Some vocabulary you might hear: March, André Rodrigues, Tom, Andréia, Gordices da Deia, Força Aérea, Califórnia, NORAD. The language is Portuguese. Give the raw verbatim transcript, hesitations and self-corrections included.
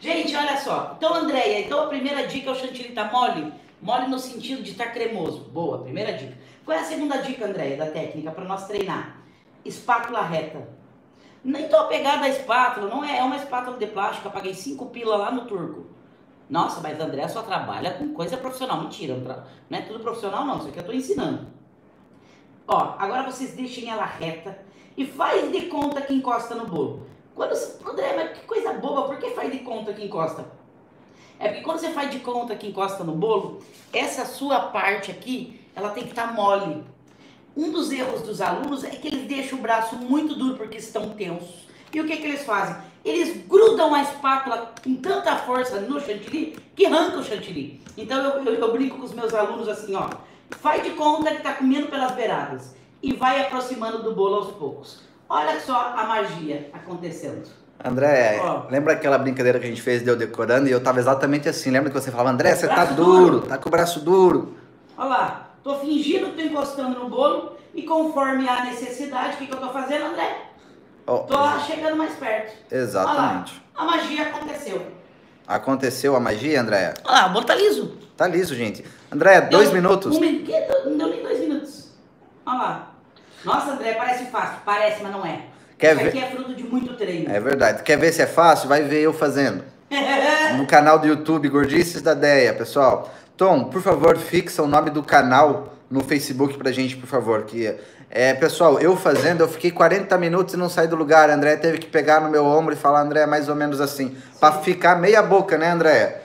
Gente, olha só. Então, Andréia, então a primeira dica é o chantilly tá mole? Mole no sentido de estar tá cremoso. Boa, primeira dica. Qual é a segunda dica, Andréia, da técnica para nós treinar? Espátula reta. Então a pegada da espátula não é, é uma espátula de plástico. Eu paguei cinco pila lá no Turco. Nossa, mas André só trabalha com coisa profissional. Mentira, não é tudo profissional não. Isso aqui eu tô ensinando. Ó, agora vocês deixem ela reta e faz de conta que encosta no bolo. Quando você... André, mas que coisa boba, por que faz de conta que encosta? É porque quando você faz de conta que encosta no bolo, essa sua parte aqui, ela tem que estar mole. Um dos erros dos alunos é que eles deixam o braço muito duro porque estão tensos. E o que que eles fazem? Eles grudam a espátula com tanta força no chantilly que arranca o chantilly. Então eu, eu, eu brinco com os meus alunos assim, ó. Faz de conta que tá comendo pelas beiradas e vai aproximando do bolo aos poucos. Olha só a magia acontecendo. André, ó, lembra aquela brincadeira que a gente fez de eu decorando e eu tava exatamente assim. Lembra que você falava, André, você tá duro, duro, tá com o braço duro. Olha lá. Tô fingindo que tô encostando no bolo e conforme a necessidade, o que, que eu tô fazendo, André? Oh, tô exatamente. Chegando mais perto. Exatamente. Olha lá, a magia aconteceu. Aconteceu a magia, André? Olha lá, o bolo tá liso. Tá liso, gente. André, deu dois minutos. Um minuto, não deu nem dois minutos. Olha lá. Nossa, André, parece fácil. Parece, mas não é. Quer Isso ver? Aqui é fruto de muito treino. É verdade. Quer ver se é fácil? Vai ver eu fazendo. No canal do YouTube, Gordices da Deia, pessoal. Tom, por favor, fixa o nome do canal no Facebook pra gente, por favor. Que, é, pessoal, eu fazendo, eu fiquei quarenta minutos e não saí do lugar. André teve que pegar no meu ombro e falar, André, mais ou menos assim. Sim. Pra ficar meia boca, né, André?